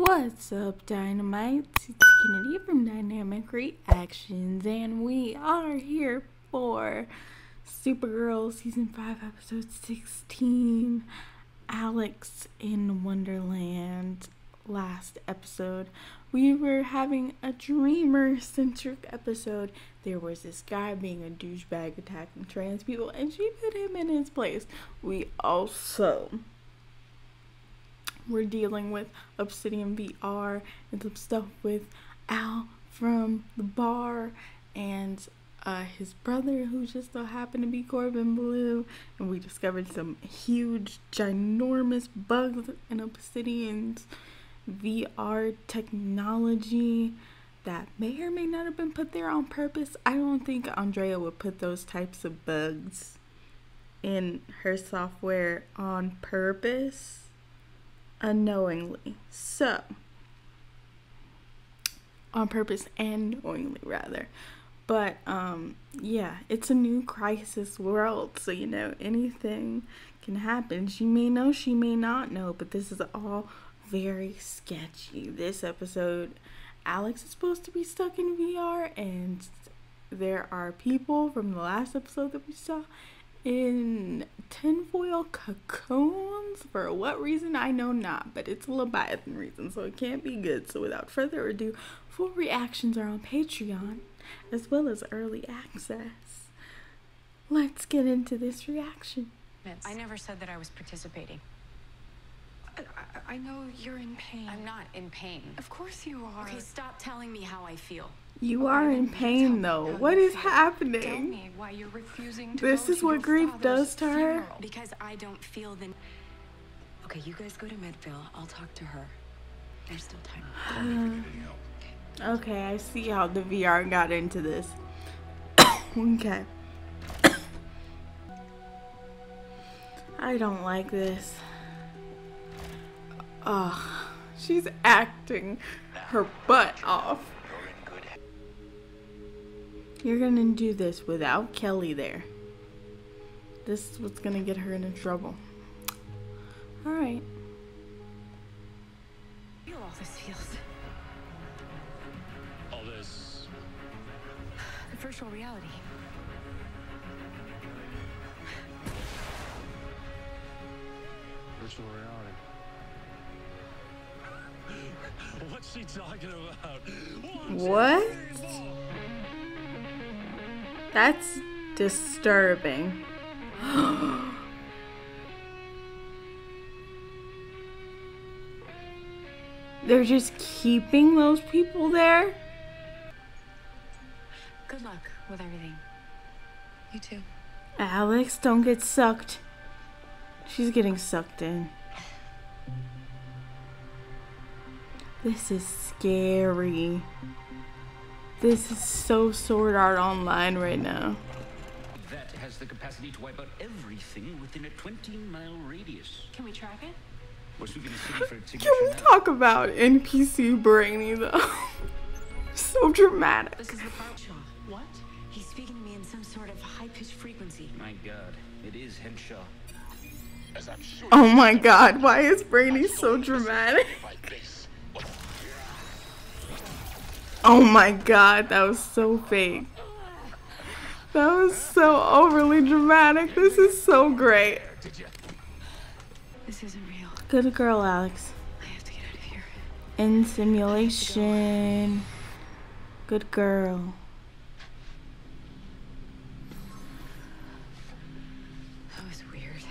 What's up, Dynamite? It's Kennedy from Dynamic Reactions, and we are here for Supergirl Season 5, Episode 16, Alex in Wonderland. Last episode, we were having a dreamer-centric episode. There was this guy being a douchebag attacking trans people, and she put him in his place. We also were dealing with Obsidian VR and some stuff with Al from the bar and his brother, who just so happened to be Corbin Blue, and we discovered some huge, ginormous bugs in Obsidian's VR technology that may or may not have been put there on purpose. I don't think Andrea would put those types of bugs in her software on purpose, unknowingly. So, on purpose and knowingly, rather. But, yeah, it's a new crisis world, so, you know, anything can happen. She may know, she may not know, but this is all very sketchy. This episode, Alex is supposed to be stuck in VR, and there are people from the last episode that we saw in tinfoil cocoons. For what reason, I know not, but it's a Leviathan reason, so it can't be good. So without further ado, full reactions are on Patreon, as well as early access. Let's get into this reaction. I never said that I was participating. I know you're in pain. I'm not in pain. Of course you are. Okay, stop telling me how I feel. You are in pain, though. What is happening? Tell me why you're refusing to. This is what grief does to her. Because I don't feel the... Okay, you guys go to Medville. I'll talk to her. There's still time. Call me if you need any help. Okay, I see how the VR got into this. Okay. I don't like this. Oh, she's acting her butt off. You're gonna do this without Kelly there. This is what's gonna get her into trouble. Alright. I feel all this feels. All this. The virtual reality. Virtual reality. What's she talking about? What? That's disturbing. They're just keeping those people there? Good luck with everything. You too. Alex, don't get sucked. She's getting sucked in. This is scary. This is so Sword Art Online right now. That has the capacity to wipe out everything within a 20-mile radius. Can we track it? Can we talk about NPC Brainy, though? So dramatic. This is the part. What? He's speaking to me in some sort of high-pitched frequency. My God, it is Henshaw. As I'm sure. Oh my God, why is Brainy so dramatic? Oh my God, that was so fake. That was so overly dramatic. This is so great. This isn't real. Good girl, Alex. I have to get out of here. In simulation. Good girl. That was weird.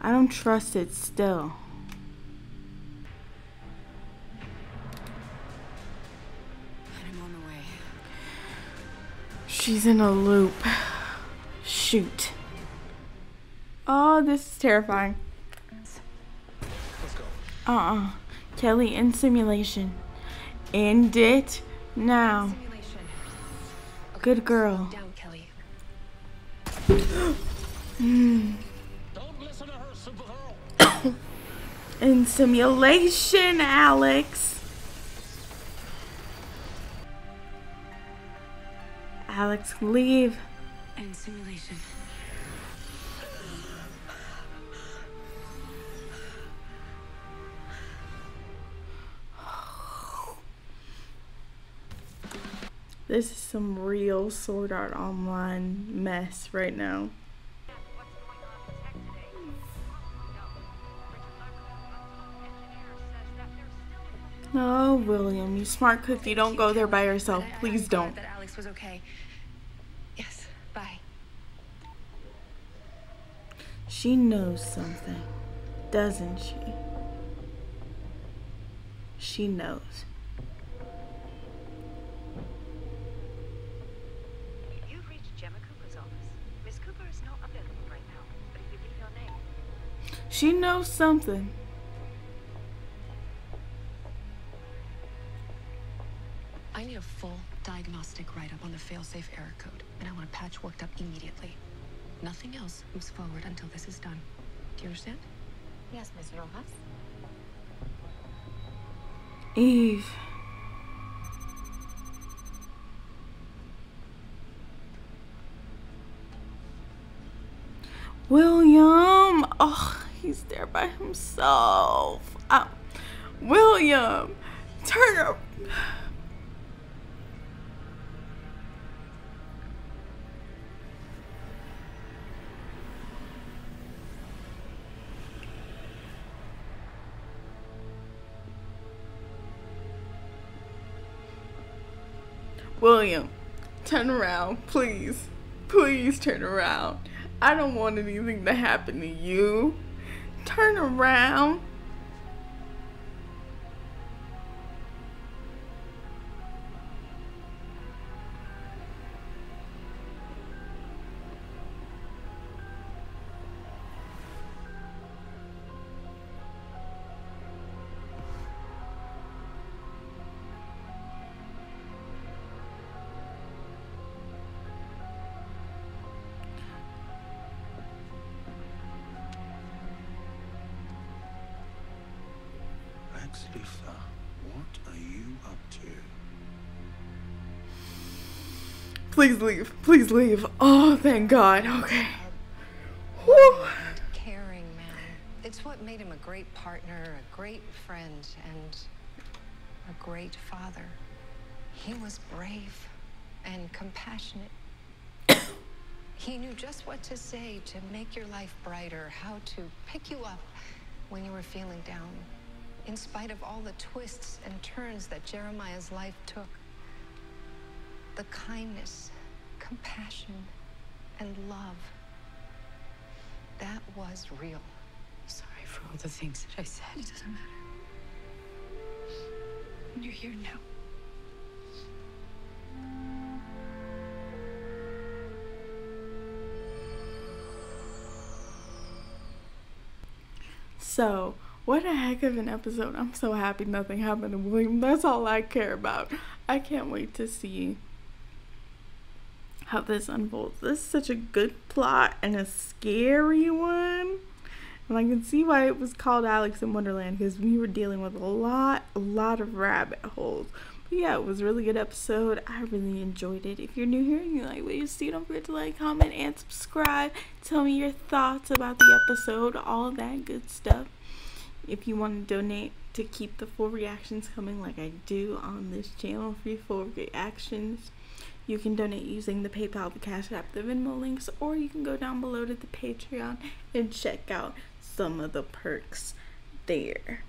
I don't trust it still. She's in a loop. Shoot. Oh, this is terrifying. Let's go. Kelly, in simulation. End it now. Okay, good girl. Down, Kelly. Don't listen to her, Supergirl. In simulation, Alex. Alex, leave. And simulation. This is some real Sword Art Online mess right now. Oh, William, you smart cookie, don't go there by yourself. Please don't. That Alex was okay. Yes, bye. She knows something, doesn't she? She knows. You've reached Gemma Cooper's office. Miss Cooper is not available right now, but if you leave your name. She knows something. I need a full diagnostic write-up on the failsafe error code, and I want a patch worked up immediately. Nothing else moves forward until this is done. Do you understand? Yes, Miss Rojas. Eve. William. Oh, he's there by himself. William, turn up. William, turn around, please. Please turn around. I don't want anything to happen to you. Turn around. What are you up to? Please leave. Please leave. Oh, thank God. Okay. Whew. Caring man. It's what made him a great partner, a great friend, and a great father. He was brave and compassionate. He knew just what to say to make your life brighter, how to pick you up when you were feeling down. In spite of all the twists and turns that Jeremiah's life took, the kindness, compassion, and love, that was real. Sorry for all the things that I said. It doesn't matter. You're here now. So, what a heck of an episode. I'm so happy nothing happened to William. That's all I care about. I can't wait to see how this unfolds. This is such a good plot and a scary one. And I can see why it was called Alex in Wonderland, because we were dealing with a lot of rabbit holes. But yeah, it was a really good episode. I really enjoyed it. If you're new here and you like what you see, don't forget to like, comment, and subscribe. Tell me your thoughts about the episode, all that good stuff. If you want to donate to keep the full reactions coming like I do on this channel, free full reactions, you can donate using the PayPal, the Cash App, the Venmo links, or you can go down below to the Patreon and check out some of the perks there.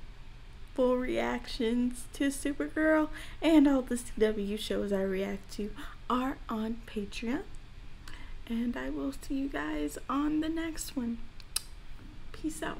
Full reactions to Supergirl and all the CW shows I react to are on Patreon. And I will see you guys on the next one. Peace out.